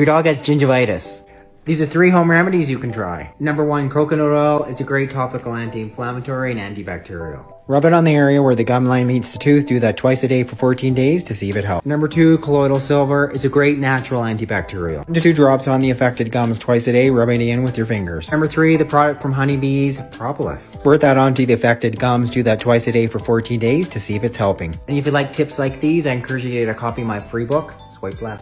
your dog has gingivitis. These are 3 home remedies you can try. Number 1, coconut oil is a great topical anti-inflammatory and antibacterial. Rub it on the area where the gum line meets the tooth. Do that twice a day for 14 days to see if it helps. Number 2, colloidal silver is a great natural antibacterial. 1 to 2 drops on the affected gums twice a day, rubbing it in with your fingers. Number 3, the product from honeybees, propolis. Squirt that onto the affected gums. Do that twice a day for 14 days to see if it's helping. And if you like tips like these, I encourage you to copy my free book, Swipe Left.